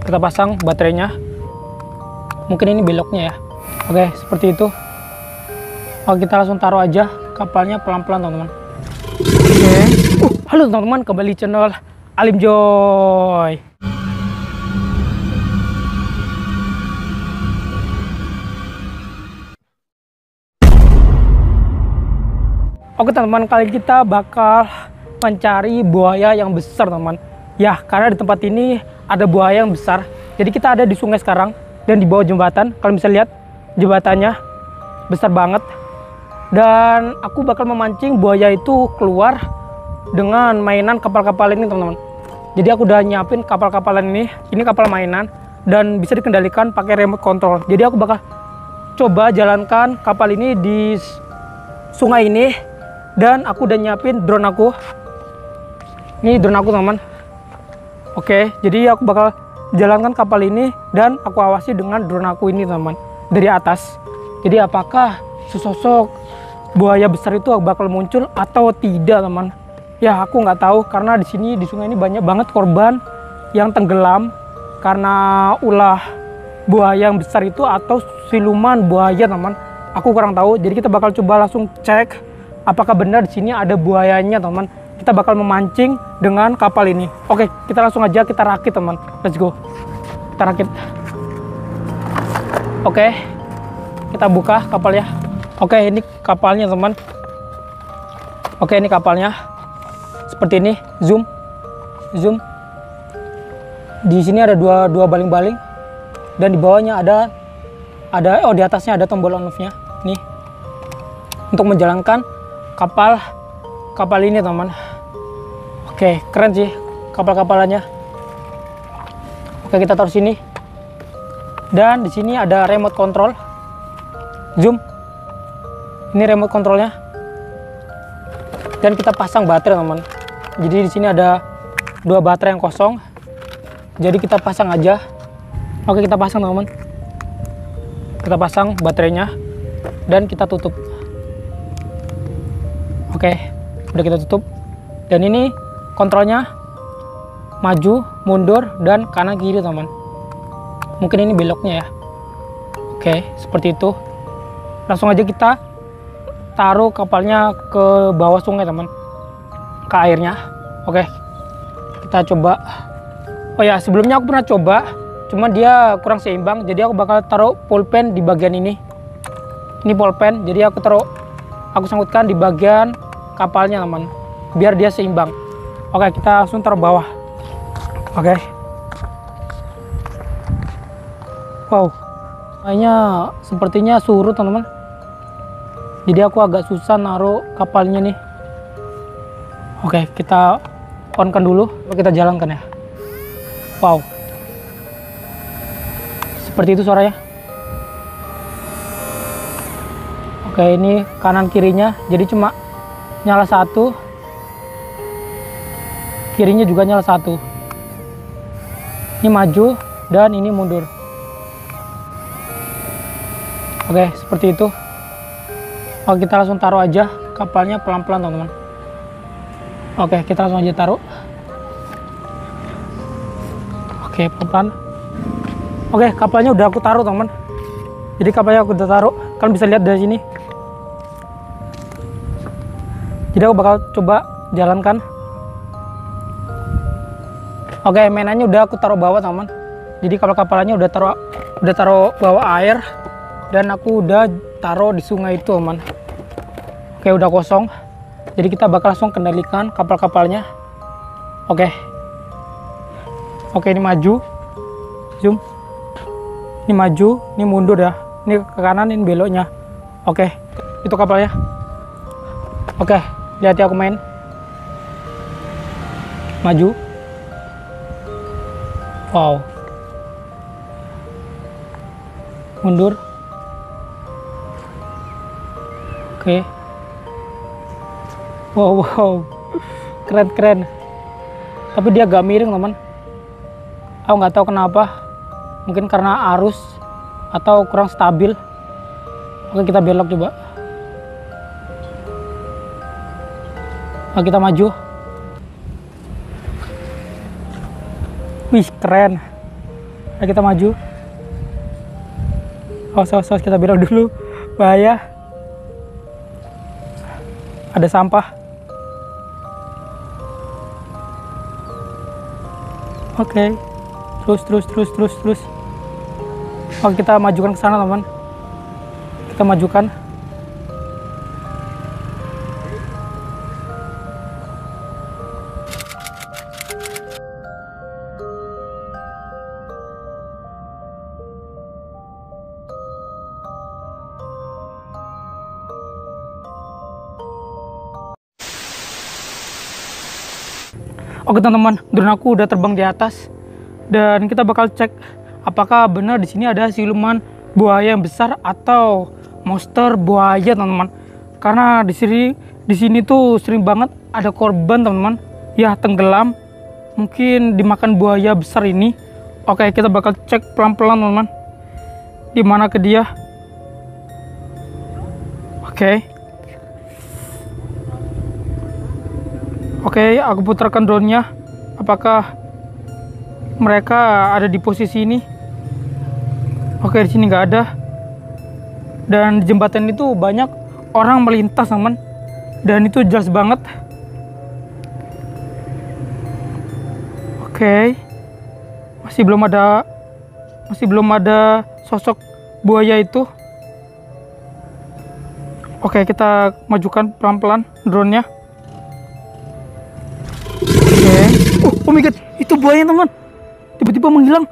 kita pasang baterainya. Mungkin ini beloknya ya. Oke, seperti itu. Oke, kita langsung taruh aja kapalnya pelan-pelan, teman-teman. Oke. Halo teman-teman, kembali channel Aliem Joy. Oke teman-teman, kali kita bakal mencari buaya yang besar, teman-teman. Ya, karena di tempat ini ada buaya yang besar. Jadi kita ada di sungai sekarang dan di bawah jembatan. Kalian bisa lihat jembatannya besar banget. Dan aku bakal memancing buaya itu keluar dengan mainan kapal-kapal ini, teman-teman. Jadi aku udah nyiapin kapal-kapalan ini. Ini kapal mainan dan bisa dikendalikan pakai remote control. Jadi aku bakal coba jalankan kapal ini di sungai ini. Dan aku udah nyiapin drone aku. Ini drone aku, teman-teman. Oke, jadi aku bakal jalankan kapal ini dan aku awasi dengan drone aku ini, teman-teman, dari atas. Jadi apakah sesosok buaya besar itu bakal muncul atau tidak, teman? Ya, aku nggak tahu karena di sini di sungai ini banyak banget korban yang tenggelam karena ulah buaya yang besar itu atau siluman buaya, teman. Aku kurang tahu. Jadi kita bakal coba langsung cek apakah benar di sini ada buayanya, teman? Kita bakal memancing dengan kapal ini. Oke, kita langsung aja kita rakit, teman. Let's go. Kita rakit. Oke, kita buka kapalnya. Oke, ini kapalnya, teman. Oke, ini kapalnya. Seperti ini. Zoom, zoom. Di sini ada dua baling-baling dan di bawahnya ada di atasnya ada tombol on-off-nya. Nih, untuk menjalankan kapal ini, teman. Oke, keren sih kapal-kapalannya. Oke, kita taruh sini. Dan di sini ada remote control. Zoom. Ini remote controlnya. Dan kita pasang baterai, teman. Jadi di sini ada dua baterai yang kosong. Jadi kita pasang aja. Oke, kita pasang, teman. Kita pasang baterainya dan kita tutup. Oke, udah kita tutup. Dan ini kontrolnya maju, mundur, dan kanan kiri, teman. Mungkin ini beloknya ya. Oke, seperti itu. Langsung aja kita taruh kapalnya ke bawah sungai, teman. Ke airnya. Oke, kita coba. Oh ya, sebelumnya aku pernah coba, cuma dia kurang seimbang. Jadi aku bakal taruh pulpen di bagian ini. Ini pulpen, jadi aku sangkutkan di bagian kapalnya, teman, biar dia seimbang. Oke, kita langsung taruh bawah. Oke. Wow, kayaknya sepertinya surut, teman-teman. Jadi aku agak susah naruh kapalnya nih. Oke, kita on-kan dulu, kita jalankan ya. Wow, seperti itu suaranya. Oke, ini kanan kirinya, jadi cuma nyala satu, kirinya juga nyala satu. Ini maju dan ini mundur. Oke, seperti itu. Oke, kita langsung taruh aja kapalnya pelan-pelan, teman-teman. Oke, kita langsung aja taruh. Oke, pelan. Oke, kapalnya udah aku taruh, teman. Jadi kapalnya aku udah taruh, kalian bisa lihat dari sini. Jadi aku bakal coba jalankan. Oke, mainannya udah aku taruh bawah, teman. Jadi kapal-kapalannya udah taruh bawah air dan aku udah taruh di sungai itu, teman. Oke, udah kosong. Jadi kita bakal langsung kendalikan kapal-kapalnya. Oke. Oke, ini maju. Zoom. Ini maju, ini mundur ya. Ini ke kanan, ini beloknya. Oke, itu kapalnya. Oke, lihat ya aku main. Maju. Wow. Mundur. Oke. Wow, wow. Keren-keren. Tapi dia agak miring, teman. Aku nggak tahu kenapa. Mungkin karena arus atau kurang stabil. Oke, kita belok coba. Nah, kita maju. Wih, keren. Nah, kita maju. Awas, kita belok dulu. Bahaya. Ada sampah. Oke. Terus. Oke, kita majukan ke sana, teman. Kita majukan. Oke teman-teman, drone aku udah terbang di atas dan kita bakal cek apakah benar di sini ada siluman buaya yang besar atau monster buaya, teman-teman. Karena di sini tuh sering banget ada korban, teman-teman. Ya, tenggelam, mungkin dimakan buaya besar ini. Oke, kita bakal cek pelan-pelan, teman-teman. Di mana ke dia? Oke. Oke, aku putarkan drone-nya. Apakah mereka ada di posisi ini? Oke, di sini nggak ada. Dan di jembatan itu banyak orang melintas, teman. Dan itu jelas banget. Oke. Masih belum ada sosok buaya itu. Oke, kita majukan pelan-pelan drone-nya. Oh my god, itu buaya, teman. Tiba-tiba menghilang.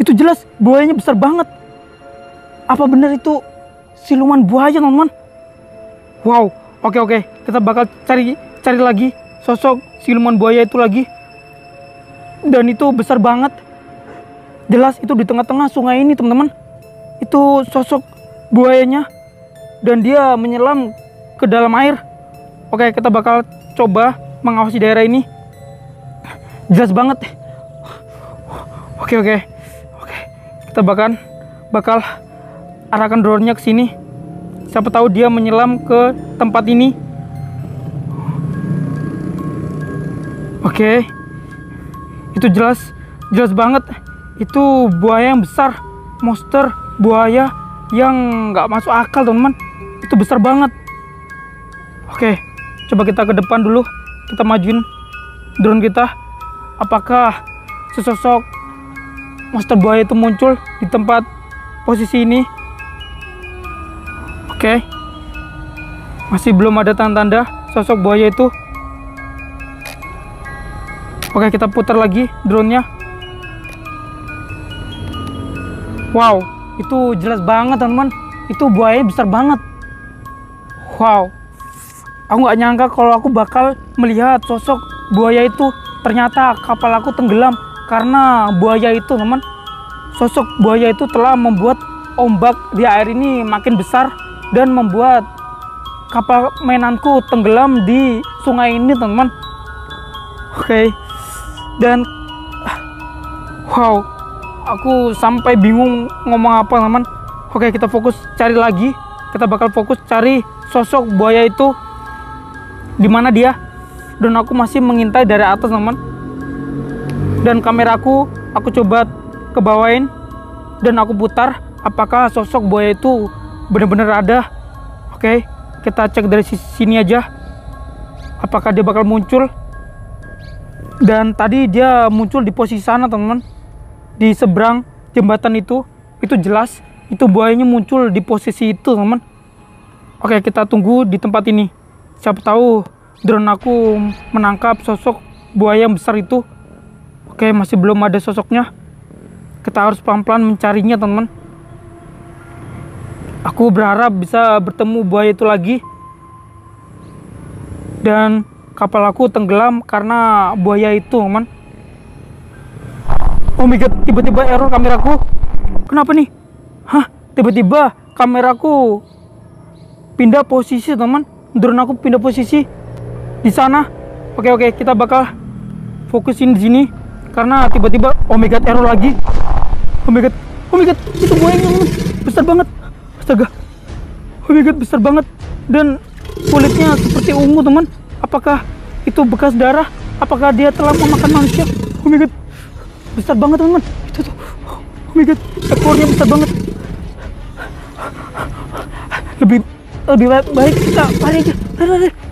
Itu jelas buayanya besar banget. Apa benar itu siluman buaya, teman? Wow. Oke. Kita bakal cari lagi sosok siluman buaya itu lagi. Dan itu besar banget. Jelas itu di tengah-tengah sungai ini, teman-teman. Itu sosok buayanya dan dia menyelam ke dalam air. Oke, kita bakal coba mengawasi daerah ini. Jelas banget. Oke. Kita bakal arahkan drone-nya ke sini. Siapa tahu dia menyelam ke tempat ini. Oke. Itu jelas banget. Itu buaya yang besar, monster buaya yang nggak masuk akal, teman-teman. Itu besar banget. Oke, coba kita ke depan dulu. Kita majuin drone kita. Apakah sesosok monster buaya itu muncul di tempat posisi ini? Oke. Masih belum ada tanda-tanda sosok buaya itu. Oke, kita putar lagi drone-nya. Wow, itu jelas banget, teman-teman. Itu buaya besar banget. Wow. Aku nggak nyangka kalau aku bakal melihat sosok buaya itu. Ternyata kapal aku tenggelam karena buaya itu, teman. Sosok buaya itu telah membuat ombak di air ini makin besar dan membuat kapal mainanku tenggelam di sungai ini, teman. Oke. Dan wow, aku sampai bingung ngomong apa, teman. Oke, kita fokus cari lagi. Kita bakal fokus cari sosok buaya itu. Di mana dia? Dan aku masih mengintai dari atas, teman. Dan kameraku aku coba kebawain dan aku putar apakah sosok buaya itu benar-benar ada. Oke, kita cek dari sini aja. Apakah dia bakal muncul? Dan tadi dia muncul di posisi sana, teman. Di seberang jembatan itu jelas itu buayanya muncul di posisi itu, teman. Oke, kita tunggu di tempat ini. Siapa tahu drone aku menangkap sosok buaya yang besar itu. Oke, masih belum ada sosoknya. Kita harus pelan-pelan mencarinya, teman-teman. Aku berharap bisa bertemu buaya itu lagi. Dan kapal aku tenggelam karena buaya itu, teman. Oh my god, tiba-tiba error kameraku. Kenapa nih? Hah, tiba-tiba kameraku pindah posisi, teman. Drone aku pindah posisi di sana. Oke, kita bakal fokusin di sini karena tiba-tiba omega error lagi. Omega itu buayanya besar banget. Astaga. Omega besar banget dan kulitnya seperti ungu, teman. Apakah itu bekas darah? Apakah dia telah memakan manusia? Omega besar banget teman-teman. Itu tuh, oh my god, ekornya besar banget. Lebih baik kita lari aja.